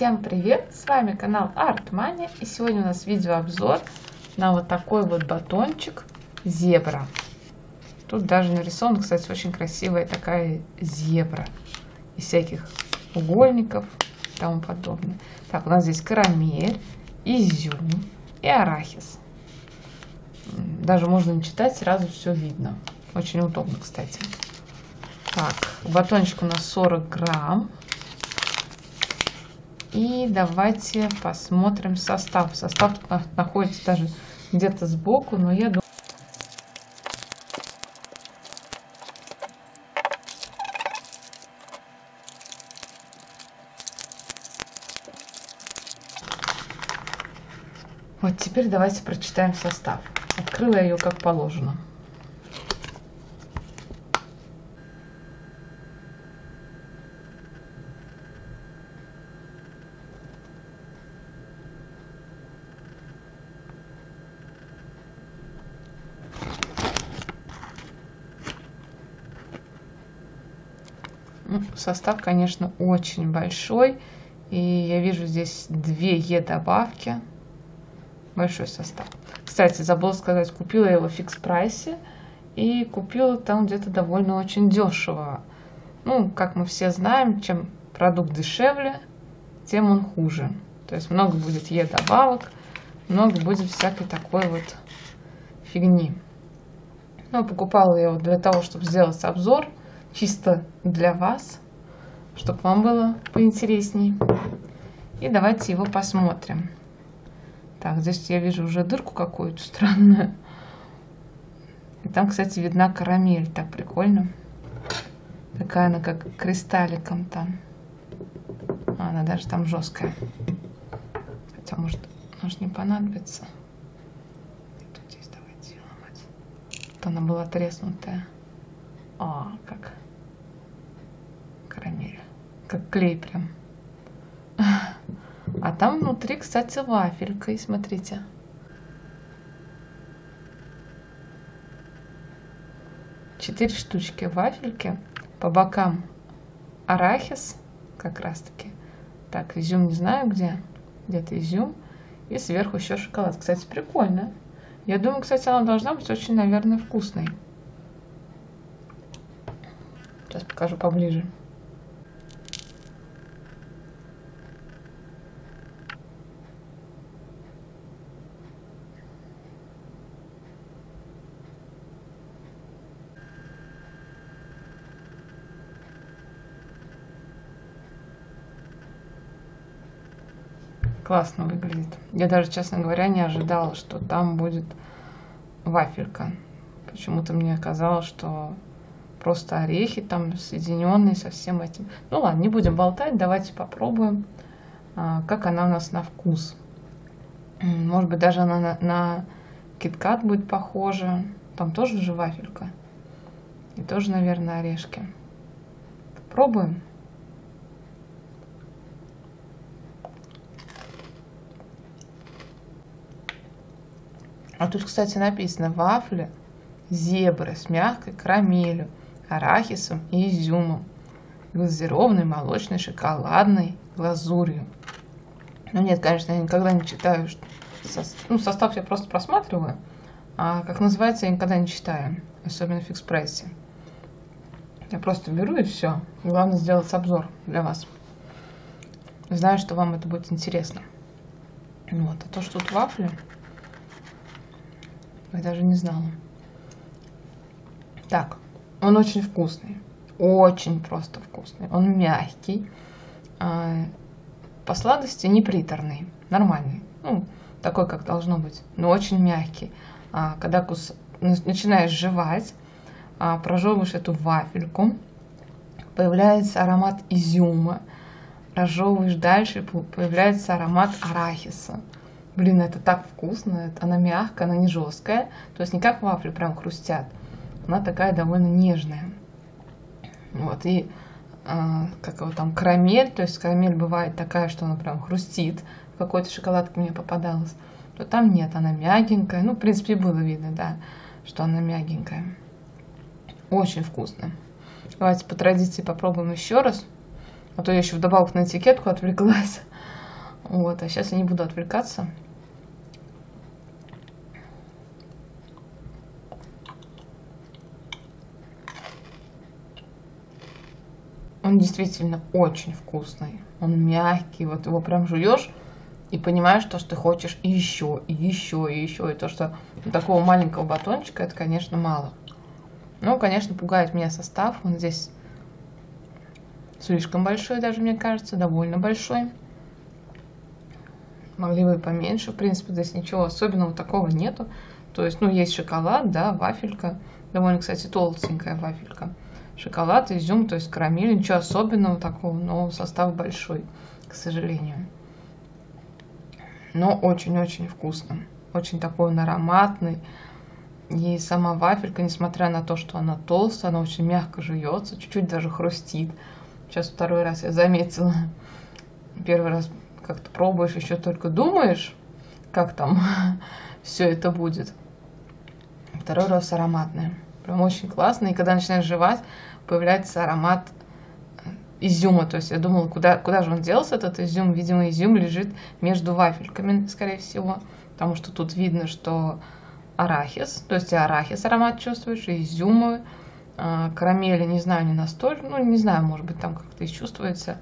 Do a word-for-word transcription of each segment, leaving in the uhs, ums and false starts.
Всем привет! С вами канал Art Manij, и сегодня у нас видеообзор на вот такой вот батончик Зебра. Тут даже нарисована, кстати, очень красивая такая зебра из всяких угольников и тому подобное. Так, у нас здесь карамель, изюм и арахис. Даже можно не читать, сразу все видно. Очень удобно, кстати. Так, батончик у нас сорок грамм. И давайте посмотрим состав. Состав тут находится даже где-то сбоку, но я думаю... Вот теперь давайте прочитаем состав. Открыла я ее как положено. Состав, конечно, очень большой. И я вижу здесь две е добавки. Большой состав. Кстати, забыла сказать, купила я его в Fix Price. И купила там где-то довольно очень дешево. Ну, как мы все знаем, чем продукт дешевле, тем он хуже. То есть много будет е добавок, много будет всякой такой вот фигни. Но покупала я его для того, чтобы сделать обзор. Чисто для вас, чтобы вам было поинтересней. И давайте его посмотрим. Так, здесь я вижу уже дырку какую-то странную. И там, кстати, видна карамель. Так прикольно. Такая она как кристалликом там. А, она даже там жесткая. Хотя, может, может не понадобится. И тут здесь давайте ее ломать. Вот она была треснутая. А, как карамель, как клей прям. А там внутри, кстати, вафелька, и смотрите. Четыре штучки вафельки, по бокам арахис, как раз таки. Так, изюм не знаю где, где-то изюм, и сверху еще шоколад. Кстати, прикольно. Я думаю, кстати, она должна быть очень, наверное, вкусной. Сейчас покажу поближе. Классно выглядит. Я даже, честно говоря, не ожидала, что там будет вафелька. Почему-то мне казалось, что... Просто орехи там соединенные со всем этим. Ну ладно, не будем болтать, давайте попробуем, как она у нас на вкус. Может быть, даже она на, на Киткат будет похожа. Там тоже же вафелька. И тоже, наверное, орешки. Пробуем. А тут, кстати, написано вафли, зебры с мягкой карамелью, арахисом и изюмом, глазированной молочной шоколадной глазурью. Ну нет, конечно, я никогда не читаю, со... ну, состав я просто просматриваю, а как называется, я никогда не читаю, особенно в Fix Price. Я просто беру и все. Главное сделать обзор для вас. Знаю, что вам это будет интересно. Вот, а то, что тут вафли, я даже не знала. Так, он очень вкусный, очень просто вкусный, он мягкий, по сладости не приторный, нормальный, ну, такой, как должно быть, но очень мягкий. Когда кус... начинаешь жевать, прожевываешь эту вафельку, появляется аромат изюма, прожевываешь дальше, появляется аромат арахиса. Блин, это так вкусно, она мягкая, она не жесткая, то есть не как вафли прям хрустят. Она такая довольно нежная. Вот, и э, как его там, карамель, то есть карамель бывает такая, что она прям хрустит, в какой-то шоколадке мне попадалась, то там нет, она мягенькая, ну, в принципе, было видно, да, что она мягенькая. Очень вкусно. Давайте по традиции попробуем еще раз. А то я еще вдобавок на этикетку отвлеклась. Вот, а сейчас я не буду отвлекаться. Он действительно очень вкусный. Он мягкий, вот его прям жуешь и понимаешь то, что ты хочешь и еще, и еще, и еще. И то, что такого маленького батончика, это, конечно, мало. Ну, конечно, пугает меня состав. Он здесь слишком большой даже, мне кажется, довольно большой. Могли бы и поменьше. В принципе, здесь ничего особенного такого нету. То есть, ну, есть шоколад, да, вафелька. Довольно, кстати, толстенькая вафелька. Шоколад, изюм, то есть карамель. Ничего особенного такого, но состав большой, к сожалению. Но очень-очень вкусно. Очень такой он ароматный. И сама вафелька, несмотря на то, что она толстая, она очень мягко жуется, чуть-чуть даже хрустит. Сейчас второй раз я заметила. Первый раз как-то пробуешь, еще только думаешь, как там все это будет. Второй раз ароматная. Прям очень классно. И когда начинаешь жевать, появляется аромат изюма. То есть я думала, куда, куда же он делся, этот изюм. Видимо, изюм лежит между вафельками, скорее всего. Потому что тут видно, что... арахис, то есть и арахис аромат чувствуешь, и изюмы, карамели, не знаю, не настолько, ну, не знаю, может быть, там как-то и чувствуется.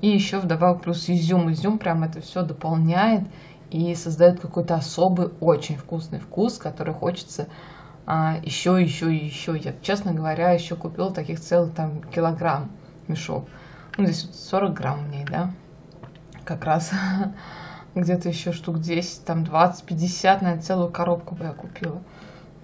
И еще вдобавок плюс изюм, изюм прям это все дополняет и создает какой-то особый, очень вкусный вкус, который хочется а, еще, еще и еще. Я, честно говоря, еще купила таких целых там килограмм мешок. Ну, здесь вот сорок грамм в ней, да, как раз... Где-то еще штук десять, там двадцать, пятьдесят, наверное, целую коробку бы я купила.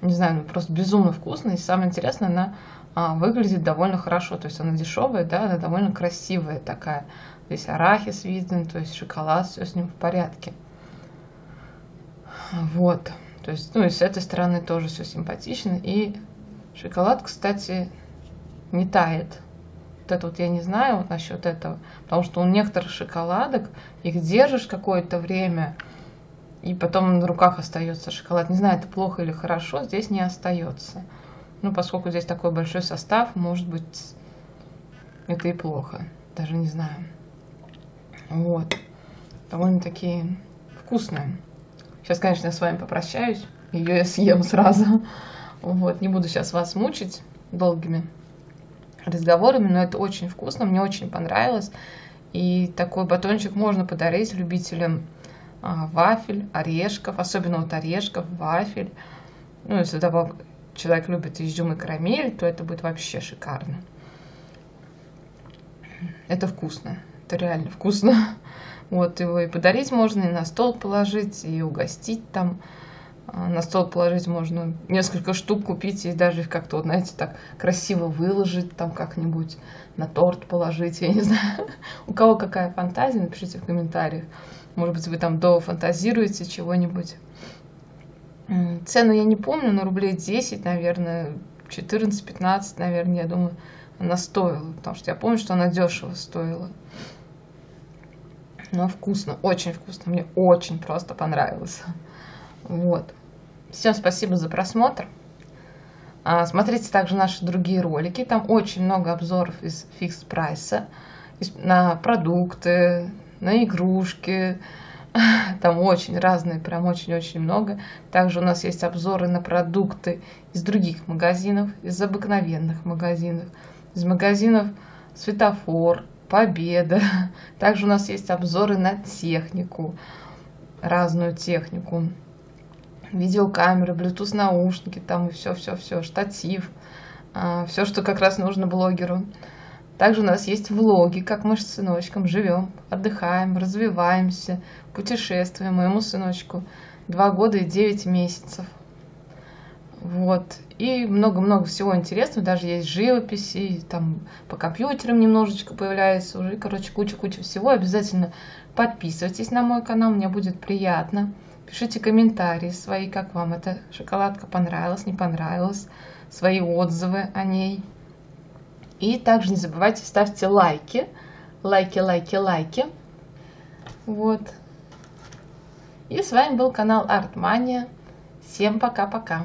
Не знаю, ну, просто безумно вкусно. И самое интересное, она а, выглядит довольно хорошо. То есть она дешевая, да, она довольно красивая такая. Здесь арахис виден, то есть шоколад, все с ним в порядке. Вот. То есть, ну и с этой стороны тоже все симпатично. И шоколад, кстати, не тает. Вот это вот я не знаю вот насчет этого, потому что у некоторых шоколадок их держишь какое-то время, и потом на руках остается шоколад. Не знаю, это плохо или хорошо, здесь не остается. Ну, поскольку здесь такой большой состав, может быть, это и плохо. Даже не знаю. Вот. Довольно-таки вкусные. Сейчас, конечно, я с вами попрощаюсь. Ее я съем сразу. Вот. Не буду сейчас вас мучить долгими разговорами, но это очень вкусно, мне очень понравилось. И такой батончик можно подарить любителям а, вафель, орешков, особенно вот орешков, вафель. Ну, если добавок человек любит изюм и карамель, то это будет вообще шикарно. Это вкусно, это реально вкусно. Вот, его и подарить можно, и на стол положить, и угостить там. На стол положить можно несколько штук купить и даже их как-то, вот, знаете, так красиво выложить, там как-нибудь на торт положить, я не знаю. У кого какая фантазия, напишите в комментариях. Может быть, вы там дофантазируете чего-нибудь. Цену я не помню, но рублей десять, наверное, четырнадцать-пятнадцать, наверное, я думаю, она стоила. Потому что я помню, что она дешево стоила. Но вкусно, очень вкусно, мне очень просто понравилось. Вот. Всем спасибо за просмотр. А, смотрите также наши другие ролики. Там очень много обзоров из Fix Price на продукты, на игрушки. Там очень разные, прям очень-очень много. Также у нас есть обзоры на продукты из других магазинов, из обыкновенных магазинов, из магазинов Светофор, Победа. Также у нас есть обзоры на технику, разную технику. Видеокамеры, Bluetooth наушники, там и все-все-все, штатив, все, что как раз нужно блогеру. Также у нас есть влоги, как мы с сыночком живем, отдыхаем, развиваемся, путешествуем. Моему сыночку два года и девять месяцев. Вот. И много-много всего интересного, даже есть живописи, там по компьютерам немножечко появляется уже, короче, куча-куча всего. Обязательно подписывайтесь на мой канал, мне будет приятно. Пишите комментарии свои, как вам эта шоколадка понравилась, не понравилась, свои отзывы о ней. И также не забывайте, ставьте лайки, лайки, лайки, лайки. Вот. И с вами был канал Art Manij. Всем пока-пока.